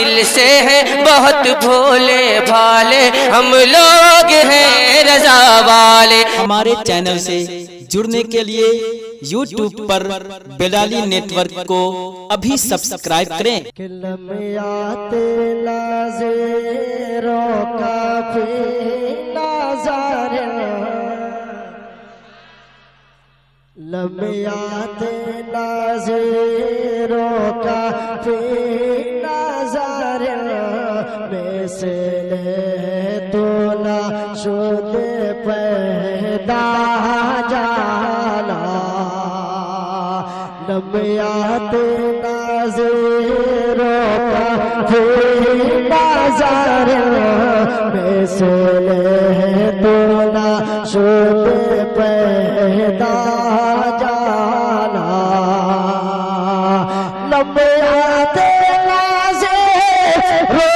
दिल से हैं बहुत भोले भाले हम लोग हैं रजा वाले। हमारे चैनल से जुड़ने के लिए YouTube पर बेलाली नेटवर्क को अभी सब्सक्राइब करें। से तोला शुद्ध पैदा जाला नमियात नाज़ेरो बाजार में से तोला शुद्ध पैदा जाला नमियात नाज़ेरो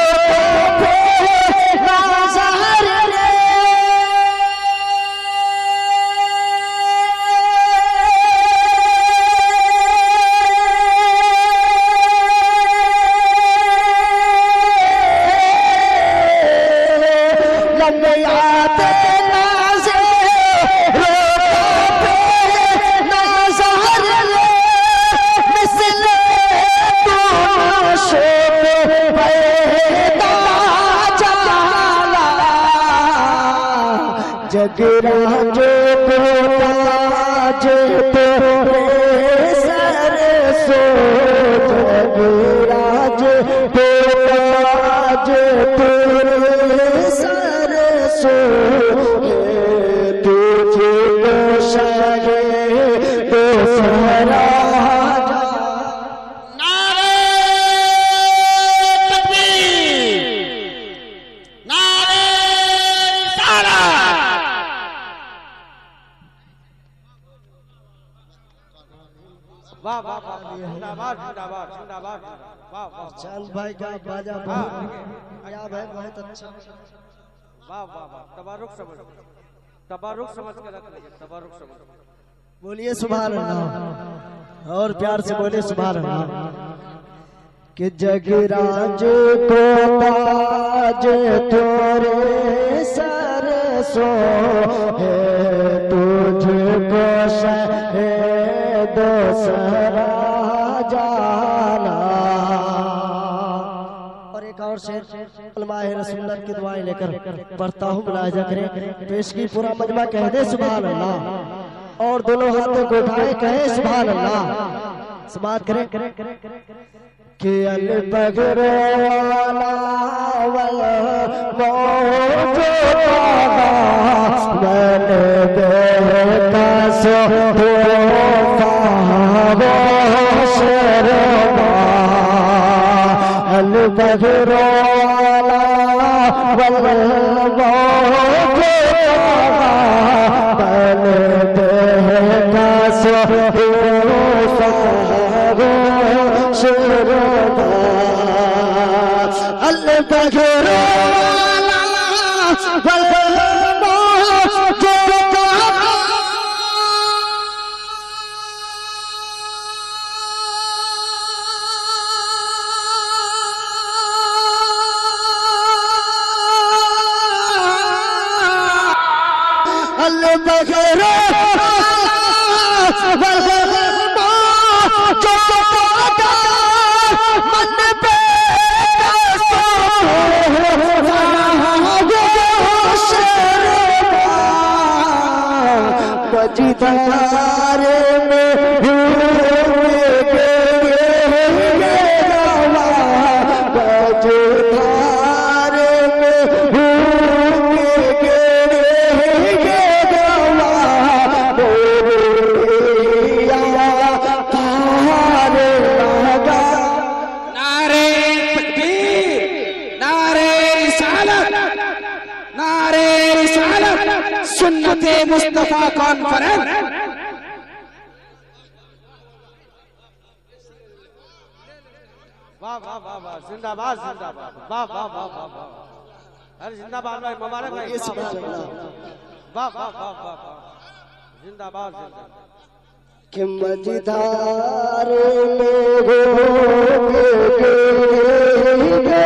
जगराजे राजे सर सो जगराजे राजे सर सो तुझे शरे तो सरा वाह वाह वाह चल भाई का बाजा बहुत अच्छा वाह वाह वाह तबारुक समझ के रख लीजिए तबारुक समझ बोलिए सुभान अल्लाह और प्यार से बोलिए सुभान अल्लाह कि जगराज को ताज तोरे सर सो है तुझको दोसरा जाला। और एक और शेर अलमाए रसूलल्लाह की दुआएं लेकर पढ़ता हूँ मुलाजा करें पेश की पूरा मजमा कह दे सुभान अल्लाह और दोनों हाथों को उठाए कहे सुभान अल्लाह समात करें कि अल बगरे वाला वल तारे में मुस्तफा कॉन्फ्रेंस वाह वाह वाह वाह जिंदाबाद जिंदाबाद वाह वाह वाह वाह वाह अरे जिंदाबाद भाई मुबारक भाई वाह वाह वाह वाह जिंदाबाद कि मजेदार में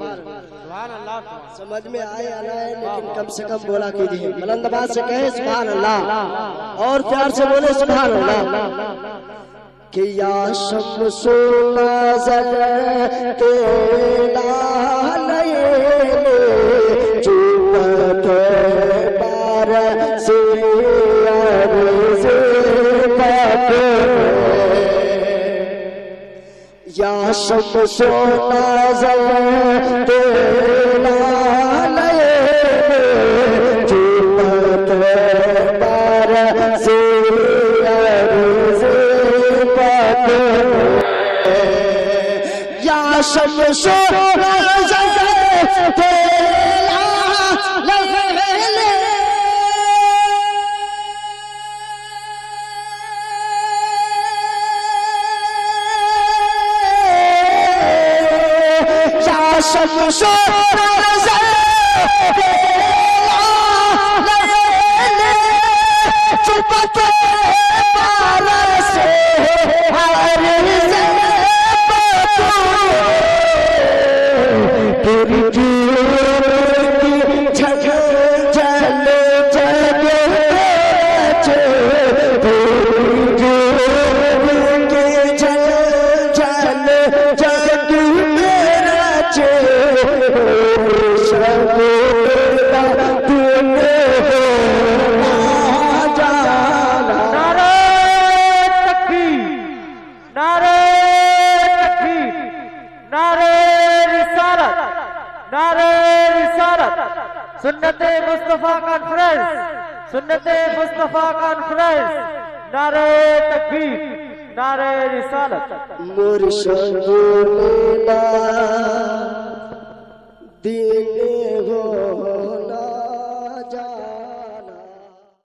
समझ में आए आना है, लेकिन कम से कम बोला कीजिए, बुलंद आवाज से कहे सुभान अल्लाह और प्यार से बोले सुभान अल्लाह। कि या शम्सो नज़र तेरा नयन चुपते पार से अर्ज़ तक। या शम्सो नज़र तेरा नयन चुपते पार से अर्ज़ तक। या शम्सो नज़र तेरा नयन। शम्सो नज़र तेरा नयन चुपते पार से अर्ज़ तक। तेरी कीमती झकझल जग सुन्नते मुस्तफा कॉन्फ्रेंस, सुन्नते मुस्तफा कॉन्फ्रेंस, नारे तकबीर, नारे रिसालत। मुर्शिद दीन